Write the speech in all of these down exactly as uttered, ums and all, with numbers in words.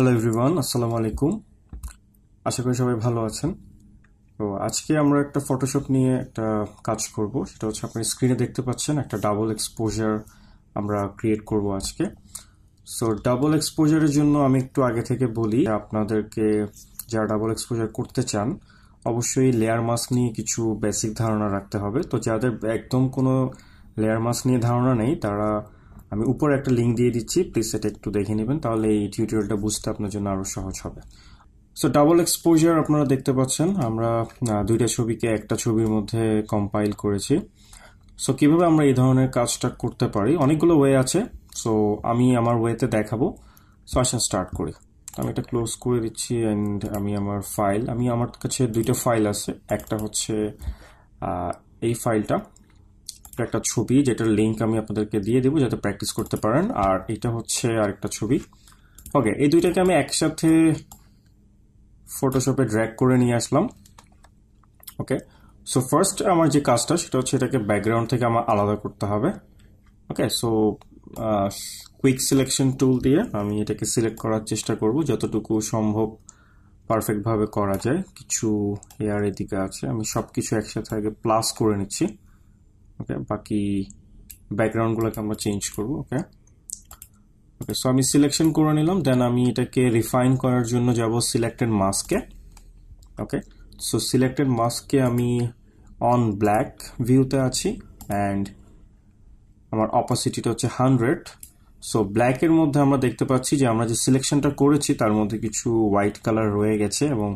Hello everyone, Assalamu alaikum. আশা করি সবাই ভালো আছেন। তো আজকে আমরা একটা ফটোশপ নিয়ে একটা কাজ করব, সেটা হচ্ছে আপনারা স্ক্রিনে দেখতে পাচ্ছেন একটা ডাবল এক্সপোজার আমরা ক্রিয়েট করব আজকে। সো ডাবল এক্সপোজারের জন্য আমি একটু আগে থেকে বলি, আপনাদেরকে যারা ডাবল এক্সপোজার করতে চান অবশ্যই লেয়ার মাস্ক নিয়ে কিছু বেসিক ধারণা রাখতে হবে। তো যাদের একদম কোনো লেয়ার মাস্ক নিয়ে ধারণা নেই তারা, আমি উপরে একটা লিঙ্ক দিয়ে দিচ্ছি, প্লিজ সেটা একটু দেখে নেবেন, তাহলে এই টিউটোরিয়ালটা বুঝতে আপনার জন্য আরও সহজ হবে। সো ডাবল এক্সপোজার আপনারা দেখতে পাচ্ছেন আমরা দুইটা ছবিকে একটা ছবির মধ্যে কম্পাইল করেছি। সো কীভাবে আমরা এই ধরনের কাজটা করতে পারি, অনেকগুলো ওয়ে আছে। সো আমি আমার ওয়েতে দেখাবো। সো আসেন স্টার্ট করি। আমি এটা ক্লোজ করে দিচ্ছি অ্যান্ড আমি আমার ফাইল, আমি আমার কাছে দুইটা ফাইল আছে, একটা হচ্ছে এই ফাইলটা, একটা ছবি যেটার লিঙ্ক আমি আপনাদেরকে দিয়ে দেবো যাতে প্র্যাকটিস করতে পারেন, আর এটা হচ্ছে আরেকটা ছবি। ওকে, এই দুইটাকে আমি একসাথে ফটোশপে ড্র্যাগ করে নিয়ে আসলাম। ওকে, সো ফার্স্ট আমার যে কাজটা সেটা হচ্ছে এটাকে ব্যাকগ্রাউন্ড থেকে আমার আলাদা করতে হবে। Okay, so quick selection tool দিয়ে আমি এটাকে সিলেক্ট করার চেষ্টা করব যতটুকু সম্ভব পারফেক্টভাবে করা যায়। কিছু হেয়ার এদিকে আছে, আমি সব কিছু একসাথে আগে প্লাস করে নিচ্ছি। ওকে, বাকি ব্যাকগ্রাউন্ডগুলোকে আমরা চেঞ্জ করবো। ওকে ওকে সো আমি সিলেকশন করে নিলাম, দেন আমি এটাকে রিফাইন করার জন্য যাব সিলেক্টেড মাস্কে। ওকে, সো সিলেক্টেড মাস্কে আমি অন ব্ল্যাক ভিউতে আছি অ্যান্ড আমার অপাসিটিটা হচ্ছে হান্ড্রেড। সো ব্ল্যাকের মধ্যে আমরা দেখতে পাচ্ছি যে আমরা যে সিলেকশনটা করেছি তার মধ্যে কিছু হোয়াইট কালার রয়ে গেছে এবং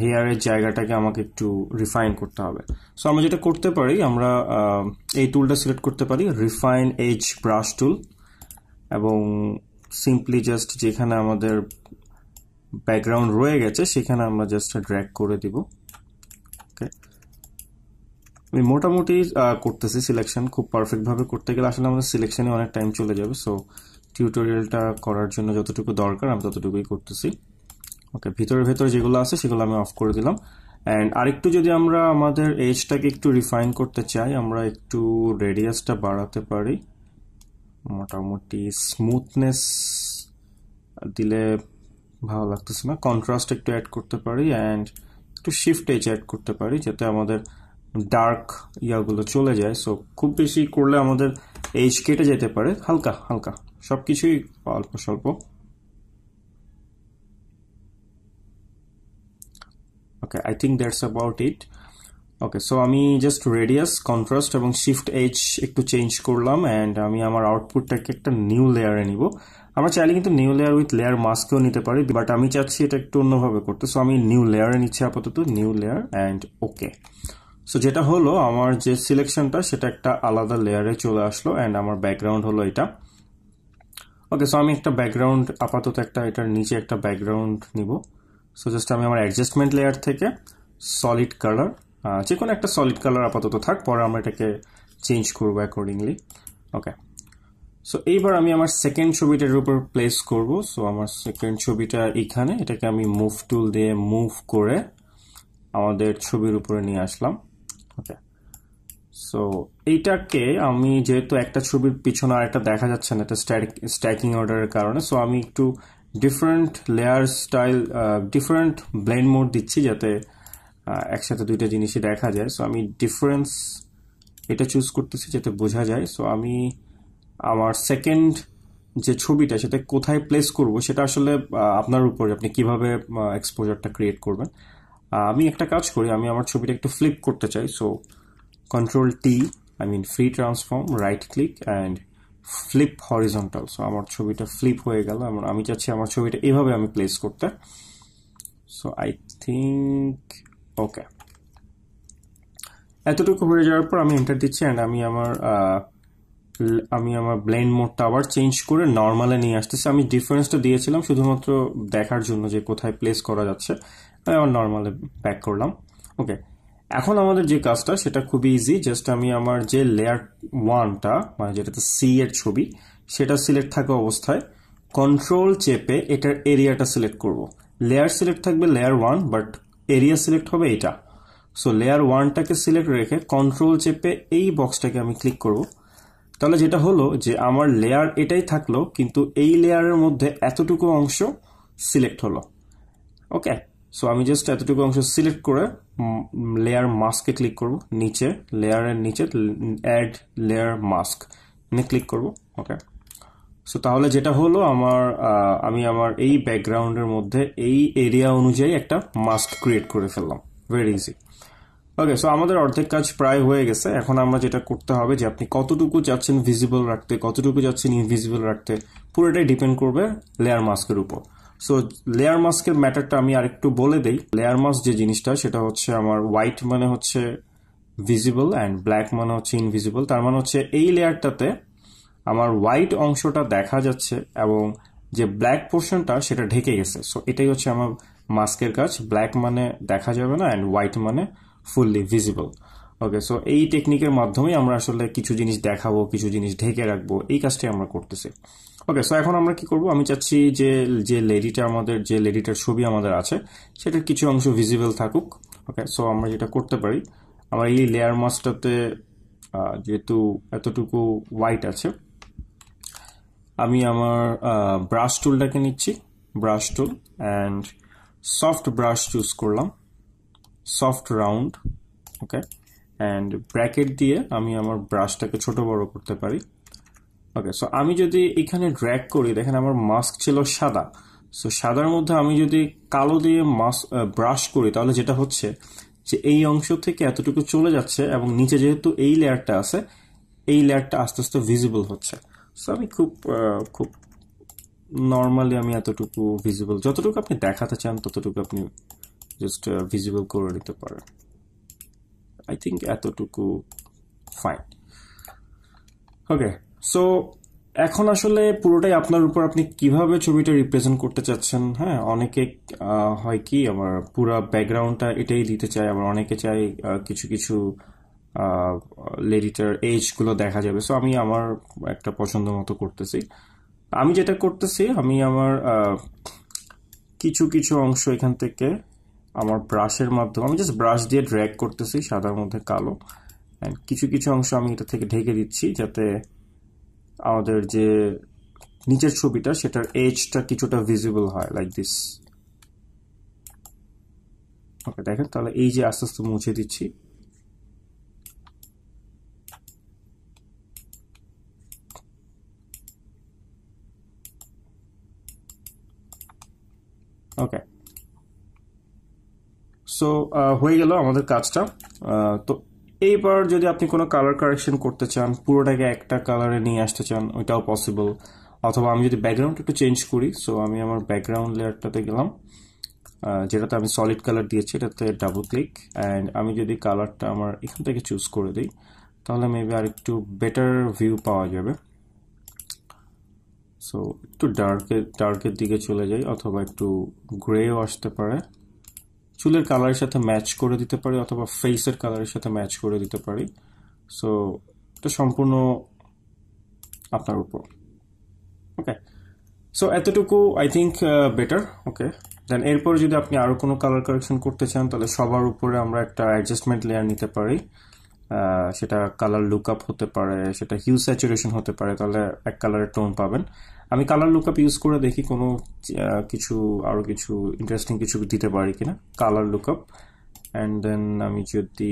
হেয়ারের জায়গাটাকে আমাকে একটু রিফাইন করতে হবে। সো আমরা যেটা করতে পারি, আমরা এই টুলটা সিলেক্ট করতে পারি, রিফাইন এজ ব্রাশ টুল, এবং সিম্পলি জাস্ট যেখানে আমাদের ব্যাকগ্রাউন্ড রয়ে গেছে সেখানে আমরা জাস্ট ড্র্যাগ করে দিব। ওকে, আমি মোটামুটি করতেছি সিলেকশন, খুব পারফেক্টভাবে করতে গেলে আসলে আমাদের সিলেকশনে অনেক টাইম চলে যাবে। সো টিউটোরিয়ালটা করার জন্য যতটুকু দরকার আমি ততটুকুই করতেছি। ওকে, ভিতরে ভেতরে যেগুলো আছে সেগুলো আমি অফ করে দিলাম। অ্যান্ড আরেকটু যদি আমরা আমাদের এজটাকে একটু রিফাইন করতে চাই, আমরা একটু রেডিয়াসটা বাড়াতে পারি, মোটামুটি স্মুথনেস দিলে ভালো লাগতেছে না, কন্ট্রাস্ট একটু অ্যাড করতে পারি অ্যান্ড একটু শিফট এজ অ্যাড করতে পারি যাতে আমাদের ডার্ক ইয়াগুলো চলে যায়। সো খুব বেশি করলে আমাদের এজ কেটে যেতে পারে, হালকা হালকা সব কিছুই অল্প স্বল্প। Okay, I think that's about it. Okay, so আমি জাস্ট রেডিয়াস, কন্ট্রাস্ট এবং শিফট এজ একটু চেঞ্জ করলাম অ্যান্ড আমি আমার আউটপুটটাকে একটা নিউ লেয়ারে নিব। আমরা চাইলে কিন্তু নিউ লেয়ার উইথ লেয়ার মাস্কেও নিতে পারি, বাট আমি চাচ্ছি এটা একটু অন্যভাবে করতে। সো আমি নিউ লেয়ারে নিচ্ছি আপাতত, new layer and okay. So যেটা হলো, আমার যে সিলেকশনটা সেটা একটা আলাদা লেয়ারে চলে আসলো অ্যান্ড আমার ব্যাকগ্রাউন্ড হলো এটা। ওকে, সো আমি একটা ব্যাকগ্রাউন্ড আপাতত একটা এটার নিচে একটা ব্যাকগ্রাউন্ড নিব। সো জাস্ট আমি আমার অ্যাডজাস্টমেন্ট লেয়ার থেকে সলিড কালার, যে কোনো একটা সলিড কালার আপাতত থাক, পরে আমরা এটাকে চেঞ্জ করবো অ্যাকর্ডিংলি। ওকে, সো এইবার আমি আমার সেকেন্ড ছবিটার উপর প্লেস করব। সো আমার সেকেন্ড ছবিটা এইখানে, এটাকে আমি মুভ টুল দিয়ে মুভ করে আমাদের ছবির উপরে নিয়ে আসলাম। ওকে, সো এইটাকে আমি, যেহেতু একটা ছবির পিছনে আর একটা দেখা যাচ্ছে না, এটা স্ট্যাকিং অর্ডারের কারণে, সো আমি একটু different layer style, different blend mode দিচ্ছি যাতে একসাথে দুইটা জিনিসই দেখা যায়। সো আমি ডিফারেন্স এটা চুজ করতেছি যাতে বোঝা যায়। সো আমি আমার সেকেন্ড যে ছবিটা সেটা কোথায় প্লেস করব সেটা আসলে আপনার উপর, আপনি কিভাবে এক্সপোজারটা ক্রিয়েট করবেন। আমি একটা কাজ করি, আমি আমার ছবিটা একটু ফ্লিপ করতে চাই। So control T, I mean free transform, right click and flip horizontal. So আমার ছবিটা ফ্লিপ হয়ে গেল, এবং আমি চাচ্ছি আমার ছবিটা এভাবে আমি প্লেস করতে। সো আই থিঙ্ক ওকে, এতটুকু হয়ে যাওয়ার পর আমি এন্টার দিচ্ছি অ্যান্ড আমি আমার আমি আমার ব্লেন্ড মোডটা আবার চেঞ্জ করে নর্মালে নিয়ে আসতেছি। আমি ডিফারেন্সটা দিয়েছিলাম শুধুমাত্র দেখার জন্য যে কোথায় প্লেস করা যাচ্ছে, আমি আবার নর্মালে ব্যাক করলাম। ওকে, এখন আমাদের যে কাজটা সেটা খুবই ইজি। জাস্ট আমি আমার যে লেয়ার ওয়ানটা, মানে যেটাতে সি এর ছবি, সেটা সিলেক্ট থাকা অবস্থায় কন্ট্রোল চেপে এটার এরিয়াটা সিলেক্ট করব। লেয়ার সিলেক্ট থাকবে layer one, but area select হবে এটা। সো লেয়ার ওয়ানটাকে সিলেক্ট রেখে কন্ট্রোল চেপে এই বক্সটাকে আমি ক্লিক করব। তাহলে যেটা হলো যে আমার লেয়ার এটাই থাকলো, কিন্তু এই লেয়ারের মধ্যে এতটুকু অংশ সিলেক্ট হলো ওকে সো আমি জাস্ট এতটুকু অংশ সিলেক্ট করে লেয়ার মাস্ক এ ক্লিক করব নিচে লেয়ারের নিচে অ্যাড লেয়ার মাস্ক নে ক্লিক করব ওকে সো তাহলে যেটা হলো আমার আমি আমার এই ব্যাকগ্রাউন্ডের মধ্যে এই এরিয়া অনুযায়ী একটা মাস্ক ক্রিয়েট করে ফেললাম ভেরি ইজি ওকে সো আমাদের অর্ধেক কাজ প্রায় হয়ে গেছে এখন আমরা যেটা করতে হবে যে আপনি কতটুকু চাচ্ছেন ভিজিবল রাখতে কতটুকু চাচ্ছেন ইনভিজিবল রাখতে পুরোটাই ডিপেন্ড করবে লেয়ার মাস্কের উপর সো লেয়ার মাস্কের ম্যাটারটা আমি আরেকটু বলে দেই লেয়ার মাস্ক যে জিনিসটা সেটা হচ্ছে আমার হোয়াইট মানে হচ্ছে ভিজিবল এন্ড ব্ল্যাক মানে হচ্ছে ইনভিজিবল তার মানে হচ্ছে এই লেয়ারটাতে আমার হোয়াইট অংশটা দেখা যাচ্ছে এবং যে ব্ল্যাক পোরশনটা সেটা ঢেকে গেছে সো এটাই হচ্ছে আমার মাস্কের কাজ ব্ল্যাক মানে দেখা যাবে না এন্ড হোয়াইট মানে fully visible ওকে সো এই টেকনিকের মাধ্যমে আমরা আসলে কিছু জিনিস দেখাবো কিছু জিনিস ঢেকে রাখবো এই কাজটাই আমরা করতেছি ওকে সো এখন আমরা কি করব আমি চাচ্ছি যে যে লেডিটা আমাদের যে লেডিটার ছবি আমাদের আছে সেটার কিছু অংশ ভিজিবল থাকুক ওকে সো আমরা যেটা করতে পারি আমরা এই লেয়ার মাস্কটাতে যেহেতু এতটুকু হোয়াইট আছে আমি আমার ব্রাশ টুলটাকে নিচ্ছি brush tool and soft brush choose করলাম soft round okay and bracket diye ami amar brush ta ke choto boro korte pari okay so ami jodi ekhane drag kori dekhen amar mask chilo shada so shadar moddhe ami jodi kalo diye mask brush kori tahole jeta hocche je ei ongsho theke etotuku chole jacche ebong niche jehetu ei layer ta ache ei layer ta aste aste visible hocche so ami khub khub normally ami etotuku visible jototuku apni dekhate chan tototuku apni just uh, visible করে নিতে পারে I think এতটুকু fine okay so এখন আসলে পুরোটাই আপনার উপর আপনি কিভাবে ছবিটা রিপ্রেজেন্ট করতে চাচ্ছেন হ্যাঁ অনেকে হয় কি আমার পুরো ব্যাকগ্রাউন্ডটা এটাই দিতে চাই আবার অনেকে চাই কিছু কিছু লেডিটার এজ গুলো দেখা যাবে সো আমি আমার একটা পছন্দমতো করতেছি আমি যেটা করতেছি আমি আমার কিছু কিছু অংশ এখান থেকে আমার ব্রাশের মাধ্যমে আমি জাস্ট ব্রাশ দিয়ে ড্র্যাগ করতেছি সাদার মধ্যে কালো এন্ড কিছু কিছু অংশ আমি এটা থেকে ঢেকে দিচ্ছি যাতে আমাদের যে নিচের ছবিটা সেটার এজটা কিছুটা ভিজিবল হয় লাইক দিস ওকে দেখেন তাহলে এই যে আস্তে আস্তে মুছে দিচ্ছি ওকে সো হয়ে গেল আমাদের কাজটা তো এইবার যদি আপনি কোনো কালার কারেকশন করতে চান পুরোটাকে একটা কালারে নিয়ে আসতে চান ওটাও পসিবল অথবা আমি যদি ব্যাকগ্রাউন্ড একটু চেঞ্জ করি সো আমি আমার ব্যাকগ্রাউন্ড লেয়ারটাতে গেলাম যেটাতে আমি সলিড কালার দিয়েছি এটাতে ডাবল ক্লিক এন্ড আমি যদি কালারটা আমার এখান থেকে চুজ করে দেই তাহলে মেবি আর একটু বেটার ভিউ পাওয়া যাবে সো একটু ডার্কে ডার্কের দিকে চলে যাই অথবা একটু গ্রেও আসতে পারে চুলের কালারের সাথে ম্যাচ করে দিতে পারি অথবা ফেসের কালারের সাথে ম্যাচ করে দিতে পারি সো এটা সম্পূর্ণ আপনার উপর ওকে সো এতটুকু I think better okay then এরপর যদি আপনি আরো কোনো কালার কারেকশন করতে চান তাহলে সবার উপরে আমরা একটা অ্যাডজাস্টমেন্ট লেয়ার নিতে পারি সেটা কালার লুকআপ হতে পারে সেটা হিউ স্যাচুরেশন হতে পারে তাহলে এক কালারের টোন পাবেন আমি কালার লুকআপ ইউজ করে দেখি কোনো কিছু আরো কিছু ইন্টারেস্টিং কিছু দিতে পারি কিনা কালার লুকআপ এন্ড দেন আমি যদি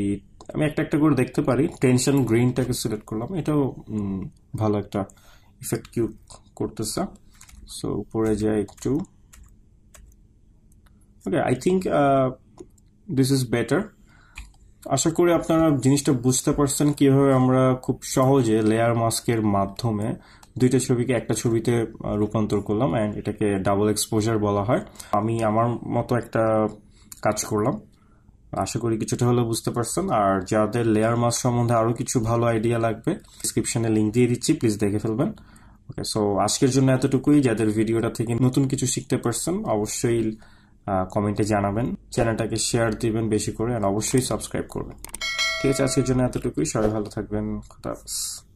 আমি একটা একটা করে দেখতে পারি টেনশন গ্রিনটাকে সিলেক্ট করলাম এটাও ভালো একটা ইফেক্ট কিউব করতেছে সো উপরে যাই একটু okay I think this is better আশা করি আপনারা জিনিসটা বুঝতে পারছেন কিভাবে আমরা খুব সহজে লেয়ার মাস্কের মাধ্যমে দুইটা ছবিকে একটা ছবিতে রূপান্তর করলাম এন্ড এটাকে ডাবল এক্সপোজার বলা হয় আমি আমার মতো একটা কাজ করলাম আশা করি কিছুটা হলেও বুঝতে পারছেন আর যাদের লেয়ার মাস্ক সম্বন্ধে আরো কিছু ভালো আইডিয়া লাগবে ডেসক্রিপশনে লিংক দিয়ে দিচ্ছি প্লিজ দেখে ফেলবেন ওকে সো আজকের জন্য এতটুকুই যাদের ভিডিওটা থেকে নতুন কিছু শিখতে পারছেন অবশ্যই কমেন্টে জানাবেন চ্যানেলটাকে শেয়ার দিবেন বেশি করে আর অবশ্যই সাবস্ক্রাইব করবেন ঠিক আছে আজকের জন্য এতটুকুই সবাই ভালো থাকবেন খোদা হাফেজ